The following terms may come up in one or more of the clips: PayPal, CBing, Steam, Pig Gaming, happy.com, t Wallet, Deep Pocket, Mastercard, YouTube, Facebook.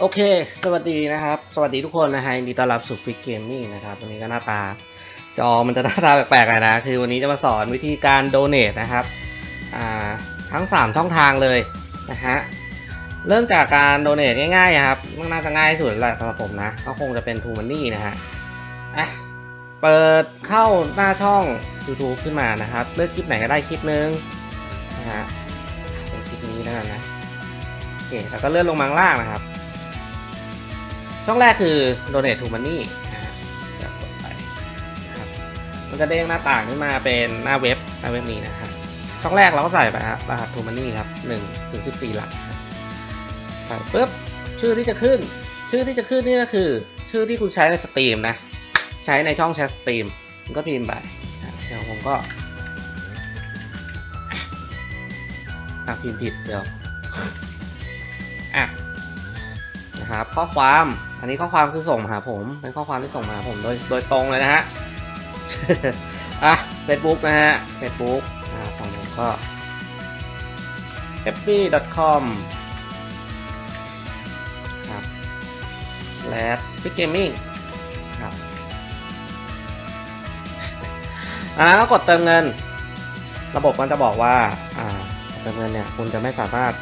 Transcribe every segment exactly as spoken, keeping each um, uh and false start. โอเคสวัสดีนะครับสวัสดีทุกคนนะฮะยินดีต้อนรับสู่ Pig Gaming นะครับวันนี้ก็หน้าตาจอมันจะหน้าตาแปลกๆนะคือวันนี้จะมาสอนวิธีการ donate นะครับทั้งสามช่องทางเลยนะฮะเริ่มจากการ donate ง่ายๆนะครับน่าจะง่ายสุดแหละสำหรับผมนะก็คงจะเป็น ทู Money นะฮะอ่ะเปิดเข้าหน้าช่อง YouTube ขึ้นมานะครับเลือกคลิปไหนก็ได้คลิปนึงนะฮะเป็นคลิปนี้แล้วกันนะโอเคแล้วก็เลื่อนลงมาล่างนะครับช่องแรกคือ donate to money นะครับกดไปนะครับมันจะเด้งหน้าต่างขึ้นมาเป็นหน้าเว็บหน้าเว็บนี้นะครับช่องแรกเราก็ใส่ไปครับรหัส to money ครับหนึ่งถึงสิบสี่หลักใส่ปุ๊บชื่อที่จะขึ้นชื่อที่จะขึ้นนี่ก็คือชื่อที่คุณใช้ใน Steam นะใช้ในช่องแชท Steam มันก็พิมพ์ไปเดี๋ยวผมก็อ่ะพิมพ์ผิดเดี๋ยวอ่ะนะครับข้อความอันนี้ข้อความคือส่งมาหาผมเป็นข้อความที่ส่งมาหาผมโดยโดยตรงเลยนะฮะอ่ะ Facebook นะฮะ Facebook อ่าตรงนี้ก็ happy ดอท คอม ครับ slash pig gaming ครับอ่าก็กดเติมเงินระบบมันจะบอกว่าอ่าเติมเงินเนี่ยคุณจะไม่สามารถ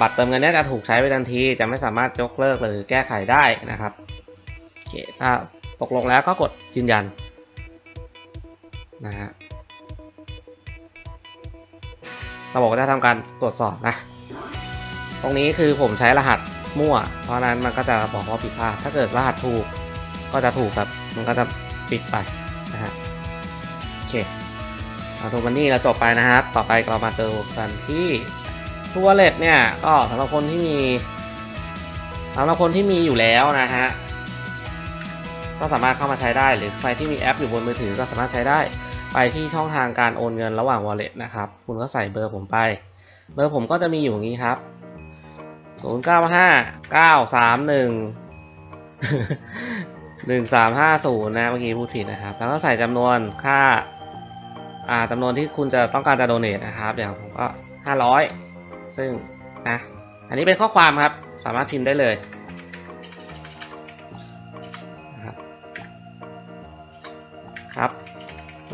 บัตรเติมเงินนี้จะถูกใช้ไปทันทีจะไม่สามารถยกเลิกหรือแก้ไขได้นะครับโอเคถ้าตกลงแล้วก็กดยืนยันนะฮะระบบก็จะทำการตรวจสอบนะตรงนี้คือผมใช้รหัสมั่วเพราะนั้นมันก็จะบอกว่าผิดพลาดถ้าเกิดรหัสถูกก็จะถูกครับมันก็จะปิดไปนะฮะโอเคเอาตัวมันนี่เราจบไปนะครับต่อไปเรามาเติมกันที่t Wallet เนี่ยก็สำหรับคนที่มีสำหรับคนที่มีอยู่แล้วนะฮะก็สามารถเข้ามาใช้ได้หรือใครที่มีแอปอยู่บนมือถือก็สามารถใช้ได้ไปที่ช่องทางการโอนเงินระหว่าง Wallet นะครับคุณก็ใส่เบอร์ผมไปเบอร์ผมก็จะมีอยู่อย่างนี้ครับศูนย์ เก้า ห้า เก้า สาม หนึ่ง หนึ่ง สาม ห้า ศูนย์นะเมื่อกี้พูดผิดนะครับแล้วก็ใส่จำนวนค่าอ่าจำนวนที่คุณจะต้องการจะ donate นะครับอย่างผมก็ห้าร้อยซึ่งนะอันนี้เป็นข้อความครับสามารถพิมพ์ได้เลยนะครับครับ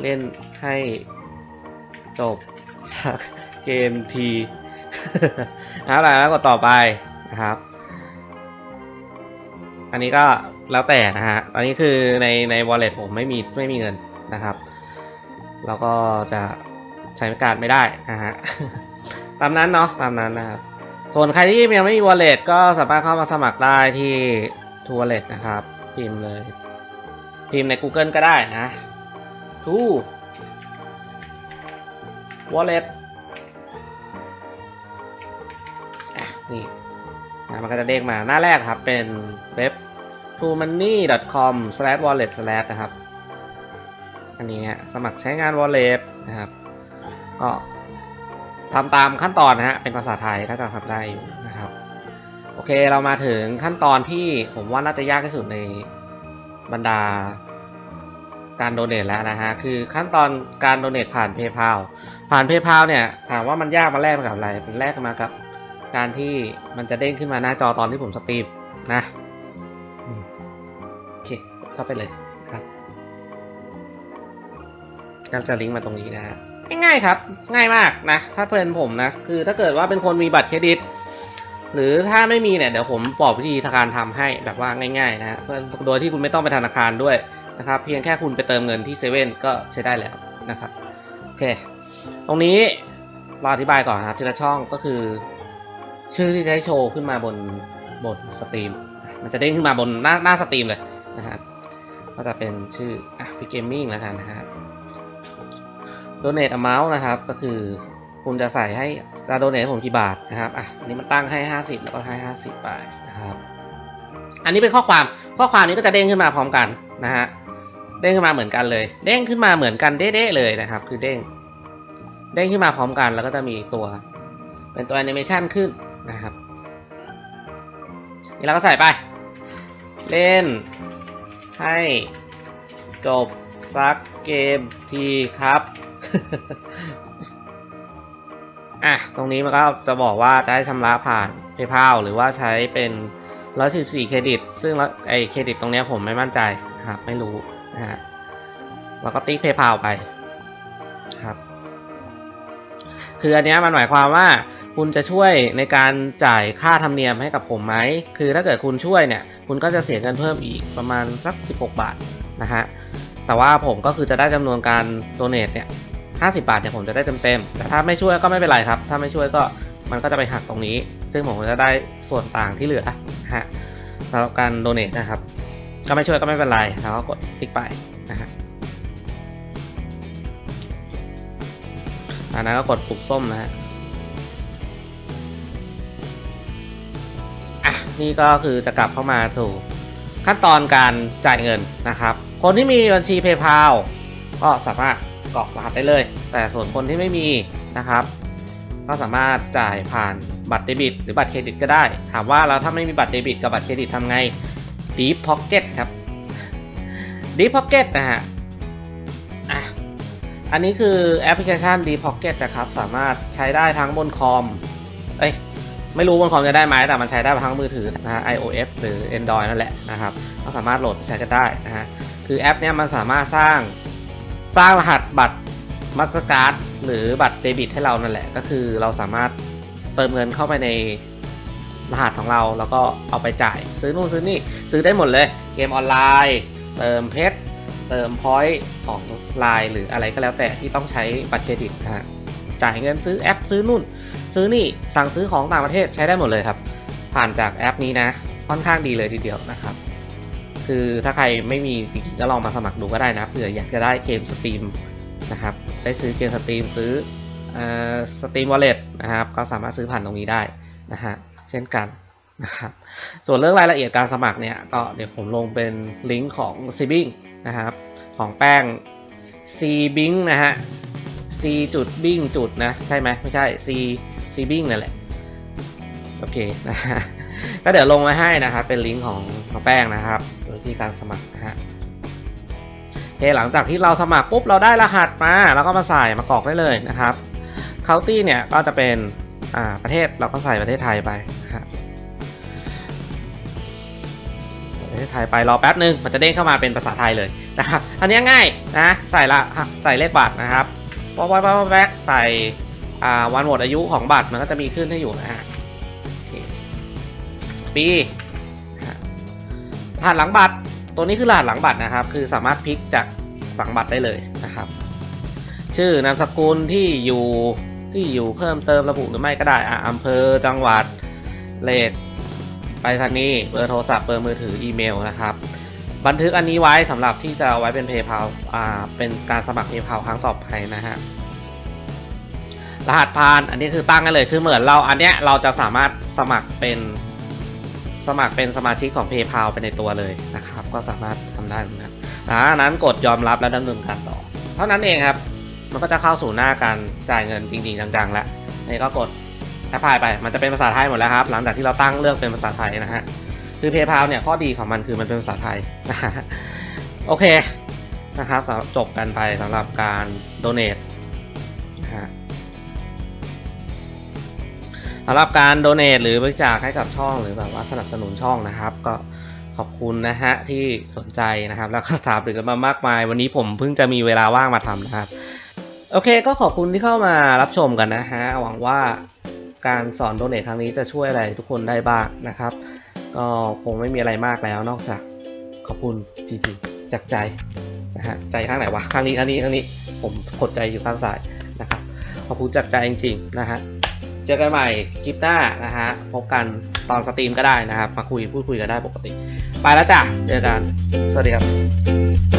เล่นให้จบจากเกมทีเอาล่ะแล้วกดต่อไปนะครับอันนี้ก็แล้วแต่นะฮะอันนี้คือในใน wallet ผมไม่มีไม่มีเงินนะครับแล้วก็จะใช้การไม่ได้นะฮะตามนั้นเนาะตามนั้นนะครับส่วนใครที่ยังไม่มี wallet ก็สามารถเข้ามาสมัครได้ที่ t Wallet นะครับพิมพ์เลยพิมพ์ใน Google ก็ได้นะ t Wallet นี่นะมันก็จะเด้งมาหน้าแรกครับเป็นเว็บ ทู มันนี่ ดอท คอม สแลช วอลเล็ต นะครับอันนี้สมัครใช้งาน wallet นะครับก็ทำตามขั้นตอนนะฮะเป็นภาษาไทยก็จะทำได้อยู่นะครับโอเคเรามาถึงขั้นตอนที่ผมว่าน่าจะยากที่สุดในบรรดาการโดเนทแล้วนะฮะคือขั้นตอนการโดเนทผ่าน PayPal ผ่าน PayPal เนี่ยถามว่ามันยากมาแลกมากับอะไรมันแลกมากับการที่มันจะเด้งขึ้นมาหน้าจอตอนที่ผมสตรีมนะโอเคเข้าไปเลยครับการจะลิงก์มาตรงนี้นะฮะง่ายครับง่ายมากนะถ้าเป็นผมนะคือถ้าเกิดว่าเป็นคนมีบัตรเครดิตหรือถ้าไม่มีเนี่ยเดี๋ยวผมบอกวิธีการทำให้แบบว่าง่ายๆนะโดยที่คุณไม่ต้องไปธนาคารด้วยนะครับเพียงแค่คุณไปเติมเงินที่เซเว่นก็ใช้ได้แล้วนะครับโอเคตรงนี้เราอธิบายก่อนครับทีละช่องก็คือชื่อที่ใช้โชว์ขึ้นมาบนบนสตรีมมันจะเด้งขึ้นมาบนหน้าหน้าสตรีมเลยนะฮะก็จะเป็นชื่ออ่ะ Pig Gaming แล้วกันนะฮะdonate amount นะครับก็คือคุณจะใส่ให้จะ donate ให้ผมกี่บาทนะครับอ่ะอันนี้มันตั้งให้ห้าสิบแล้วก็ให้ห้าสิบไปนะครับอันนี้เป็นข้อความข้อความนี้ก็จะเด้งขึ้นมาพร้อมกันนะฮะเด้งขึ้นมาเหมือนกันเลยเด้งขึ้นมาเหมือนกันเด๊ะๆเลยนะครับคือเด้งเด้งขึ้นมาพร้อมกันแล้วก็จะมีตัวเป็นตัวแอนิเมชันขึ้นนะครับนี่เราก็ใส่ไปเล่นให้จบซักเกมทีครับ อ่ะตรงนี้มันก็จะบอกว่าจะให้ชำระผ่าน PayPal หรือว่าใช้เป็นหนึ่งร้อยสิบสี่เครดิตซึ่งไอเครดิตตรงนี้ผมไม่มั่นใจครับไม่รู้นะฮะแล้วก็ติ๊ก PayPal ไปครับคืออันนี้มันหมายความว่าคุณจะช่วยในการจ่ายค่าธรรมเนียมให้กับผมไหมคือถ้าเกิดคุณช่วยเนี่ยคุณก็จะเสียเงินเพิ่มอีกประมาณสักสิบหกบาทนะฮะแต่ว่าผมก็คือจะได้จำนวนการโดเนทเนี่ยห้าสิบบาทเนี่ยผมจะได้เต็มๆแต่ถ้าไม่ช่วยก็ไม่เป็นไรครับถ้าไม่ช่วยก็มันก็จะไปหักตรงนี้ซึ่งผมจะได้ส่วนต่างที่เหลือฮะสำหรับการโดเนทนะครับก็ไม่ช่วยก็ไม่เป็นไรแล้วก็กดติ๊กไปนะฮะอันนั้นก็กดปุ่มส้มนะฮะอ่ะนี่ก็คือจะกลับเข้ามาสู่ขั้นตอนการจ่ายเงินนะครับคนที่มีบัญชี PayPal ก็สามารถกรอกรหัสได้เลยแต่ส่วนคนที่ไม่มีนะครับก็สามารถจ่ายผ่านบัตรเดบิตหรือบัตรเครดิตก็ได้ถามว่าเราถ้าไม่มีบัตรเดบิตกับบัตรเครดิตทำไง Deep Pocket ครับ Deep Pocket นะฮะอันนี้คือแอปพลิเคชัน Deep Pocket นะครับสามารถใช้ได้ทั้งบนคอมเอ้ยไม่รู้บนคอมจะได้ไหมแต่มันใช้ได้ทั้งมือถือนะฮะ ไอ โอ เอส หรือ Android นั่นแหละนะครับก็สามารถโหลดใช้กันได้นะฮะคือแอปเนี้ยมันสามารถสร้างสร้างรหัสบัตรมาสเตอร์การ์ดหรือบัตรเดบิตให้เรานั่นแหละก็คือเราสามารถเติมเงินเข้าไปในรหัสของเราแล้วก็เอาไปจ่ายซื้อนู่นซื้อนี่ซื้อได้หมดเลยเกมออนไลน์เติมเพชรเติมพอยต์ของไลน์หรืออะไรก็แล้วแต่ที่ต้องใช้บัตรเครดิตฮะจ่ายเงินซื้อแอปซื้อนู่นซื้อนี่สั่งซื้อของต่างประเทศใช้ได้หมดเลยครับผ่านจากแอปนี้นะค่อนข้างดีเลยทีเดียวนะครับคือถ้าใครไม่มีก็ลองมาสมัครดูก็ได้นะเผื่ออยากจะได้เกมสตรีมนะครับได้ซื้อเกมสตรีมซื้อสตรีมวอลเล็ตนะครับก็สามารถซื้อผ่านตรงนี้ได้นะฮะเช่นกันนะครับส่วนเรื่องรายละเอียดการสมัครเนี่ยก็เดี๋ยวผมลงเป็นลิงก์ของ ซีบิง นะครับของแป้ง ซีบิง นะฮะ c จุดบิ้งจุดนะใช่ไหมไม่ใช่ c cbing นั่นแหละโอเคนะฮะก็เดี๋ยวลงมาให้นะครับเป็นลิงก์ของของแป้งนะครับวิธีการสมัครนะฮะโอเคหลังจากที่เราสมัครปุ๊บเราได้รหัสมาแล้วก็มาใส่มากรอกได้เลยนะครับ County เนี่ยก็จะเป็นอ่าประเทศเราก็ใส่ประเทศไทยไปประเทศไทยไปรอแป๊บนึงมันจะเด้งเข้ามาเป็นภาษาไทยเลยนะครับอันนี้ง่ายนะใส่ละใส่เลขบัตรนะครับป๊อปป๊อปแบ๊กใส่วันหมดอายุของบัตรมันก็จะมีขึ้นให้อยู่นะฮะปีรหัสหลังบัตรตัวนี้คือรหัสหลังบัตรนะครับคือสามารถพลิกจากหลังบัตรได้เลยนะครับชื่อนามสกุลที่อยู่ที่อยู่เพิ่มเติมระบุหรือไม่ก็ได้อำเภอจังหวัดเลขไปทางนี้เบอร์โทรศัพท์เบอร์มือถืออีเมลนะครับบันทึกอันนี้ไว้สำหรับที่จะไว้เป็น PayPal อ่าเป็นการสมัคร PayPal ครั้งต่อไปนะฮะรหัสผ่านอันนี้คือตั้งกันเลยคือเหมือนเราอันเนี้ยเราจะสามารถสมัครเป็นสมัครเป็นสมาชิกของ PayPal ไปในตัวเลยนะครับก็สามารถทำได้เหมือนกันอ่านั้นกดยอมรับและดำเนินการต่อเท่านั้นเองครับมันก็จะเข้าสู่หน้าการจ่ายเงินจริงๆจังๆแล้วนี่ก็กดถ้าพายไปมันจะเป็นภาษาไทยหมดแล้วครับหลังจากที่เราตั้งเรื่องเป็นภาษาไทยนะฮะคือ PayPal เนี่ยข้อดีของมันคือมันเป็นภาษาไทยนะฮะโอเคนะครับจบกันไปสำหรับการโดเนทนะฮะสำหรับการโดเนทหรือบริจาคให้กับช่องหรือแบบว่าสนับสนุนช่องนะครับก็ขอบคุณนะฮะที่สนใจนะครับแล้วก็ถามถึงกันมามากมายวันนี้ผมเพิ่งจะมีเวลาว่างมาทำนะครับโอเคก็ขอบคุณที่เข้ามารับชมกันนะฮะหวังว่าการสอนโดเนทครั้งนี้จะช่วยอะไรทุกคนได้บ้างนะครับก็คงไม่มีอะไรมากแล้วนอกจากขอบคุณจริงๆจากใจนะฮะใจข้างไหนวะข้างนี้อันนี้อันนี้ผมกดใจอยู่ข้างซ้ายนะครับขอบคุณจากใจจริงๆนะฮะเจอกันใหม่คลิปหน้านะฮะพบกันตอนสตรีมก็ได้นะครับมาคุยพูดคุยกันได้ปกติไปแล้วจ้ะเจอกันสวัสดีครับ